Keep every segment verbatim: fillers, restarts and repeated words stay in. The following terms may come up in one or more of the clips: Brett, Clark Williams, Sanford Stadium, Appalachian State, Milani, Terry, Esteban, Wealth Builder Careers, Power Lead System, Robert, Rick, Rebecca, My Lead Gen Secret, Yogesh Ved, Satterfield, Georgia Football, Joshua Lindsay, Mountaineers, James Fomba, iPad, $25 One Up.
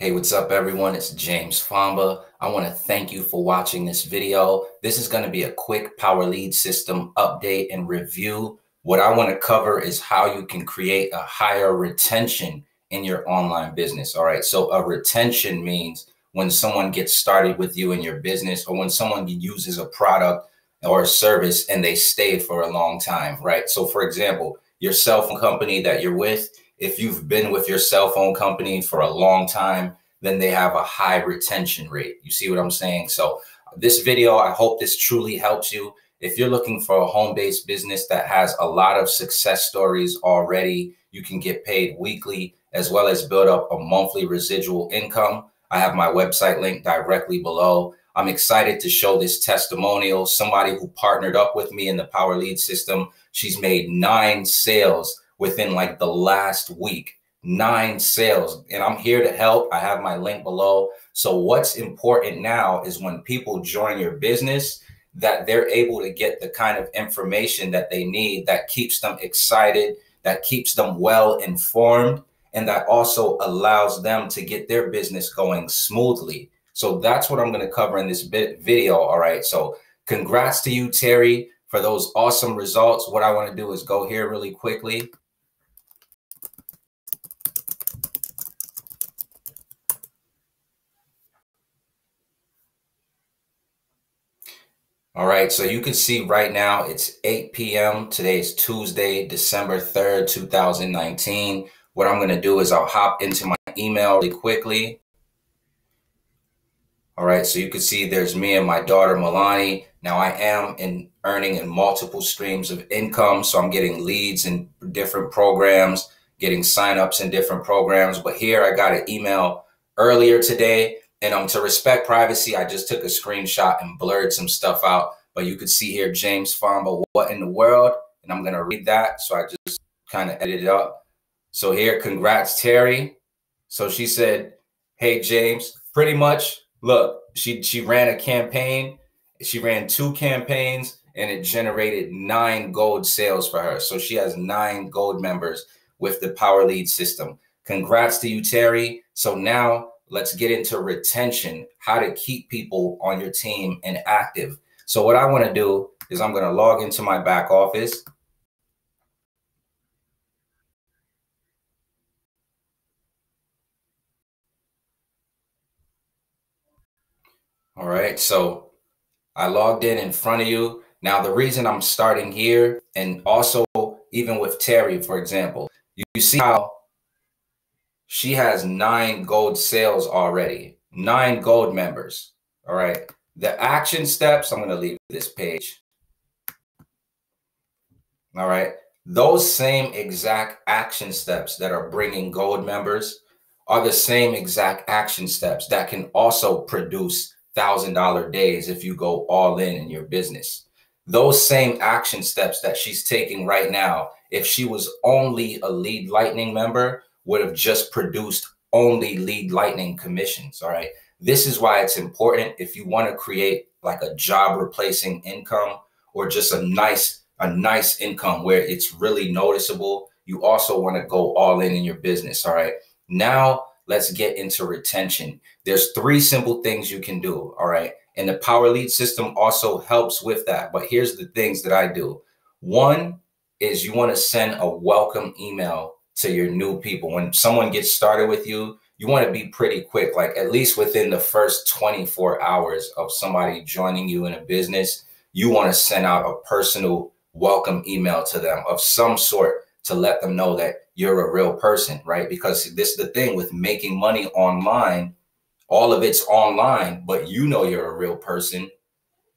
Hey, what's up everyone? It's James Fomba. I want to thank you for watching this video. This is going to be a quick Power Lead System update and review. What I want to cover is how you can create a higher retention in your online business. All right. So a retention means when someone gets started with you in your business or when someone uses a product or a service and they stay for a long time. Right. So for example, your cell phone company that you're with, if you've been with your cell phone company for a long time, then they have a high retention rate. You see what I'm saying? So this video, I hope this truly helps you. If you're looking for a home-based business that has a lot of success stories already, you can get paid weekly as well as build up a monthly residual income. I have my website link directly below. I'm excited to show this testimonial. Somebody who partnered up with me in the Power Lead System, she's made nine sales within like the last week, nine sales. And I'm here to help. I have my link below. So what's important now is when people join your business, that they're able to get the kind of information that they need that keeps them excited, that keeps them well informed, and that also allows them to get their business going smoothly. So that's what I'm going to cover in this bit video. All right. So congrats to you, Terry, for those awesome results. What I want to do is go here really quickly. All right, so you can see right now it's eight P M Today is Tuesday, December third, two thousand nineteen. What I'm going to do is I'll hop into my email really quickly. All right, so you can see there's me and my daughter, Milani. Now I am in earning in multiple streams of income. So I'm getting leads in different programs, getting signups in different programs. But here I got an email earlier today. And um, to respect privacy, I just took a screenshot and blurred some stuff out. But you could see here, James Fomba, what in the world? And I'm going to read that. So I just kind of edited it up. So here, congrats, Terry. So she said, hey, James, pretty much, look, she, she ran a campaign. She ran two campaigns and it generated nine gold sales for her. So she has nine gold members with the Power Lead System. Congrats to you, Terry. So now, let's get into retention, how to keep people on your team and active. So what I want to do is I'm going to log into my back office. All right, so I logged in in front of you. Now, the reason I'm starting here and also even with Terry, for example, you, you see how she has nine gold sales already, nine gold members. All right. The action steps, I'm going to leave this page. All right. Those same exact action steps that are bringing gold members are the same exact action steps that can also produce one thousand dollar days if you go all in in your business. Those same action steps that she's taking right now, if she was only a Lead Lightning member, would have just produced only Lead Lightning commissions. All right. This is why it's important if you want to create like a job replacing income or just a nice, a nice income where it's really noticeable. You also want to go all in in your business. All right. Now let's get into retention. There's three simple things you can do. All right. And the Power Lead System also helps with that. But here's the things that I do. One is you want to send a welcome email to your new people. When someone gets started with you, you want to be pretty quick, like at least within the first twenty-four hours of somebody joining you in a business, you want to send out a personal welcome email to them of some sort to let them know that you're a real person, right? Because this is the thing with making money online, all of it's online, but you know you're a real person.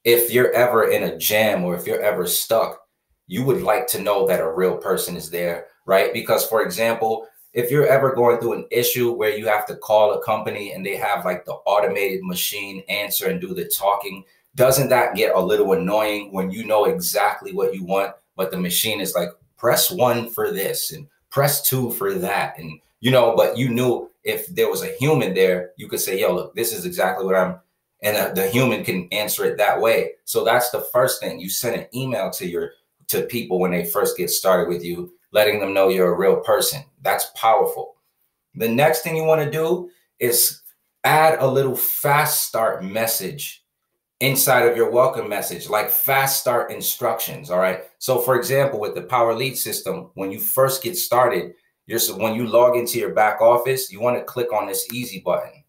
If you're ever in a jam or if you're ever stuck, you would like to know that a real person is there, right? Because for example, if you're ever going through an issue where you have to call a company and they have like the automated machine answer and do the talking, doesn't that get a little annoying when you know exactly what you want, but the machine is like, press one for this and press two for that. And, you know, but you knew if there was a human there, you could say, yo, look, this is exactly what I'm, and uh, the human can answer it that way. So that's the first thing. You send an email to your, to people when they first get started with you, letting them know you're a real person. That's powerful. The next thing you want to do is add a little fast start message inside of your welcome message, like fast start instructions. All right. So, for example, with the Power Lead System, when you first get started, you're, when you log into your back office, you want to click on this easy button.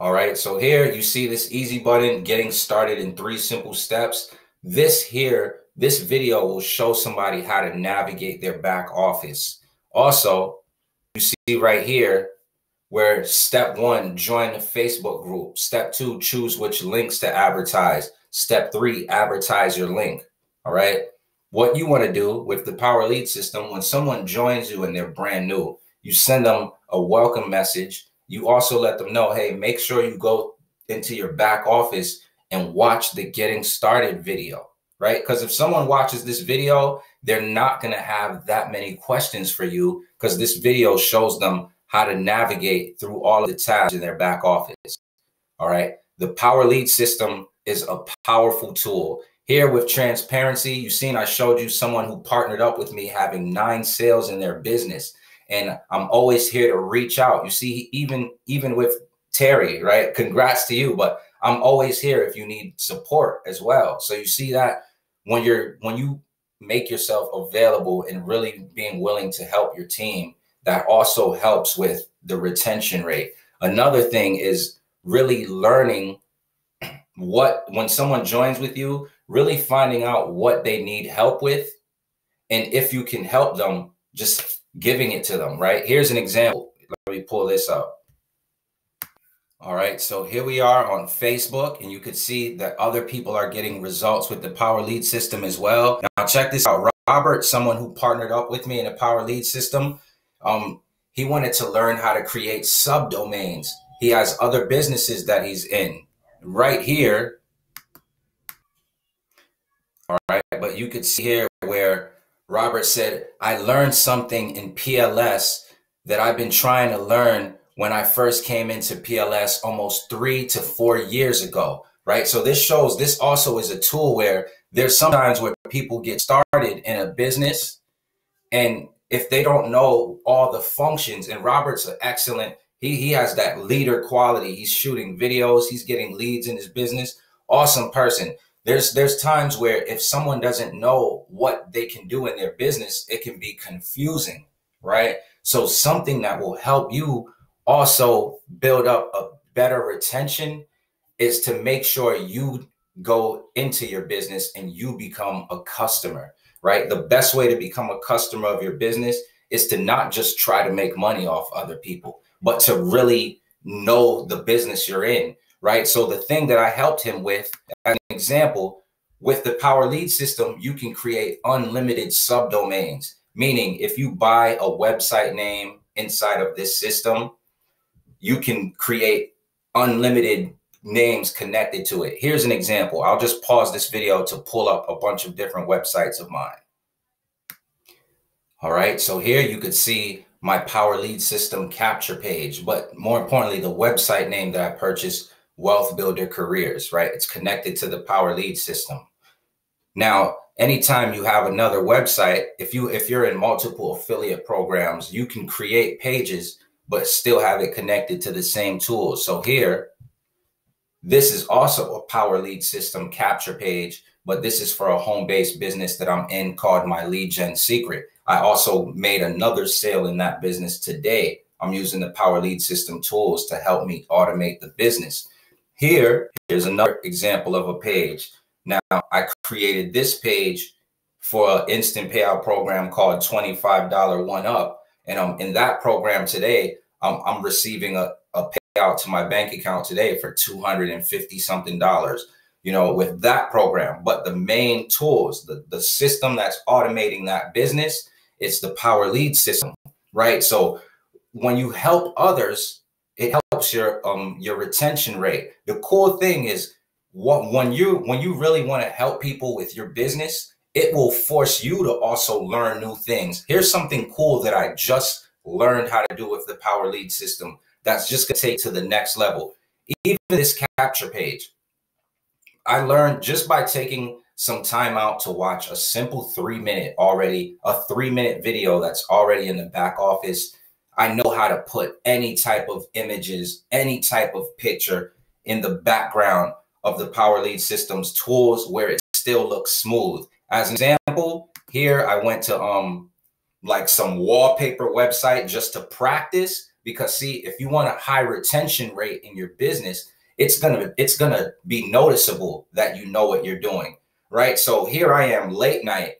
All right. So here you see this easy button, getting started in three simple steps. This here, this video will show somebody how to navigate their back office. Also, you see right here where step one, join a Facebook group. Step two, choose which links to advertise. Step three, advertise your link. All right. What you want to do with the Power Lead System, when someone joins you and they're brand new, you send them a welcome message. You also let them know, hey, make sure you go into your back office and watch the getting started video. Right? Because if someone watches this video, they're not going to have that many questions for you because this video shows them how to navigate through all of the tabs in their back office. All right. The Power Lead System is a powerful tool. Here with transparency, you've seen I showed you someone who partnered up with me having nine sales in their business. And I'm always here to reach out. You see, even even with Terry, right? Congrats to you. But I'm always here if you need support as well. So you see that. When you're when you make yourself available and really being willing to help your team, that also helps with the retention rate. Another thing is really learning what when someone joins with you, really finding out what they need help with. And if you can help them, just giving it to them. Right? Here's an example. Let me pull this up. All right, so here we are on Facebook, and you could see that other people are getting results with the Power Lead System as well. Now check this out. Robert, someone who partnered up with me in the Power Lead System, um, he wanted to learn how to create subdomains. He has other businesses that he's in right here. All right, but you could see here where Robert said, I learned something in P L S that I've been trying to learn when I first came into P L S almost three to four years ago, right? So this shows this also is a tool where there's sometimes where people get started in a business, and if they don't know all the functions, and Robert's an excellent, he, he has that leader quality. He's shooting videos, he's getting leads in his business. Awesome person. There's, there's times where if someone doesn't know what they can do in their business, it can be confusing, right? So something that will help you also build up a better retention is to make sure you go into your business and you become a customer, right? The best way to become a customer of your business is to not just try to make money off other people, but to really know the business you're in, right? So the thing that I helped him with, as an example, with the Power Lead System, you can create unlimited subdomains, meaning if you buy a website name inside of this system, you can create unlimited names connected to it. Here's an example. I'll just pause this video to pull up a bunch of different websites of mine. All right. So here you could see my Power Lead System capture page, but more importantly, the website name that I purchased, Wealth Builder Careers, right? It's connected to the Power Lead System. Now, anytime you have another website, if you if you're in multiple affiliate programs, you can create pages but still have it connected to the same tool. So here, this is also a Power Lead System capture page, but this is for a home-based business that I'm in called My Lead Gen Secret. I also made another sale in that business today. I'm using the Power Lead System tools to help me automate the business. Here, here's another example of a page. Now, I created this page for an instant payout program called twenty-five dollar One Up. And I'm in that program today, I'm, I'm receiving a, a payout to my bank account today for two hundred fifty something dollars, you know, with that program. But the main tools, the, the system that's automating that business, it's the Power Lead System, right? So when you help others, it helps your, um, your retention rate. The cool thing is, What, when you when you really want to help people with your business, it will force you to also learn new things. Here's something cool that I just learned how to do with the Power Lead System that's just going to take to the next level. Even this capture page, I learned just by taking some time out to watch a simple three minute already, a three minute video that's already in the back office. I know how to put any type of images, any type of picture in the background of the Power Lead Systems tools where it still looks smooth. As an example, here I went to um like some wallpaper website just to practice, because see, if you want a high retention rate in your business, it's gonna it's gonna be noticeable that you know what you're doing, right? So here I am late night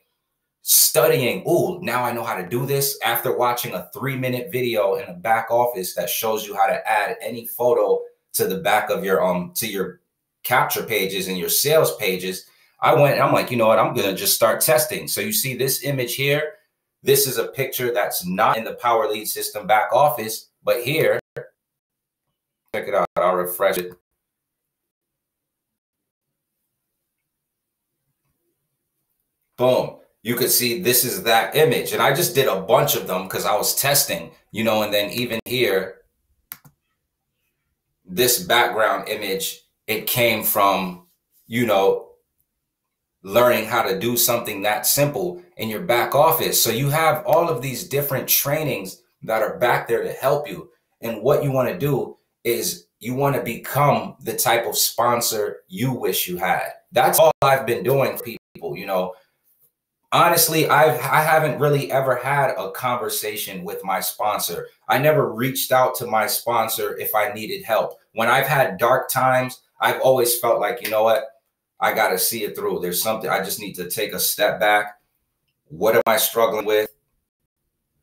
studying. Ooh, now I know how to do this after watching a three minute video in a back office that shows you how to add any photo to the back of your um to your capture pages and your sales pages. I went and I'm like, you know what? I'm gonna just start testing. So you see this image here. This is a picture that's not in the Power Lead System back office, but here, check it out. I'll refresh it. Boom. You could see this is that image. And I just did a bunch of them because I was testing, you know, and then even here, this background image, it came from, you know, learning how to do something that simple in your back office. So you have all of these different trainings that are back there to help you. And what you want to do is you want to become the type of sponsor you wish you had. That's all I've been doing for people, you know. Honestly, I've, I haven't really ever had a conversation with my sponsor. I never reached out to my sponsor if I needed help. When I've had dark times, I've always felt like, you know what? I got to see it through. There's something I just need to take a step back. What am I struggling with?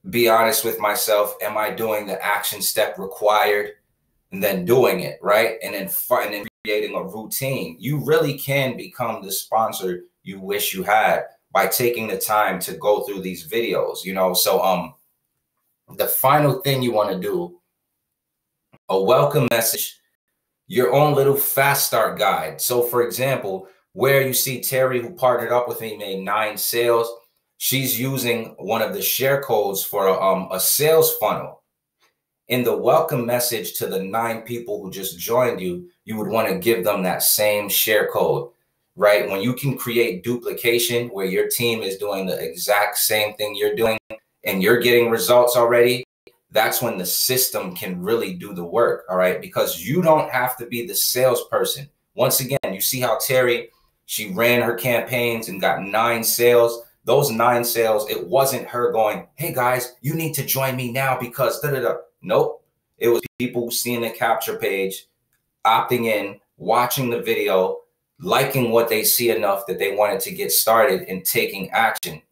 Be honest with myself. Am I doing the action step required? And then doing it, right? And then, and then creating a routine. You really can become the sponsor you wish you had by taking the time to go through these videos, you know? So um, the final thing you want to do, a welcome message, your own little fast start guide. So for example, where you see Terry, who partnered up with me, made nine sales. She's using one of the share codes for a, um, a sales funnel. In the welcome message to the nine people who just joined you, you would want to give them that same share code, right? When you can create duplication where your team is doing the exact same thing you're doing and you're getting results already, that's when the system can really do the work, all right? Because you don't have to be the salesperson. Once again, you see how Terry, she ran her campaigns and got nine sales. Those nine sales, it wasn't her going, hey guys, you need to join me now because da-da-da. Nope. It was people seeing the capture page, opting in, watching the video, liking what they see enough that they wanted to get started and taking action.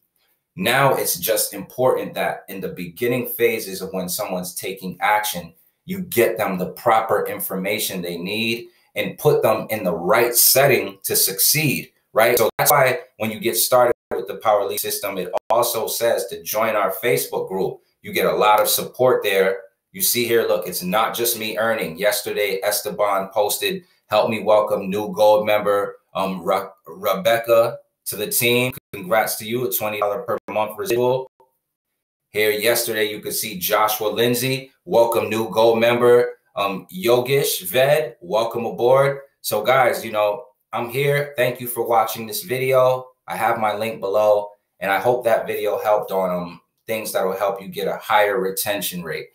Now it's just important that in the beginning phases of when someone's taking action, you get them the proper information they need and put them in the right setting to succeed, right? So that's why when you get started with the Power Lead System, it also says to join our Facebook group. You get a lot of support there. You see here, look, it's not just me earning. Yesterday, Esteban posted, help me welcome new gold member um, Re Rebecca to the team. Congrats to you, a twenty dollars per month residual. Here yesterday, you could see Joshua Lindsay, welcome new gold member. Um, Yogesh Ved, welcome aboard. So guys, you know, I'm here. Thank you for watching this video. I have my link below, and I hope that video helped on um, things that will help you get a higher retention rate.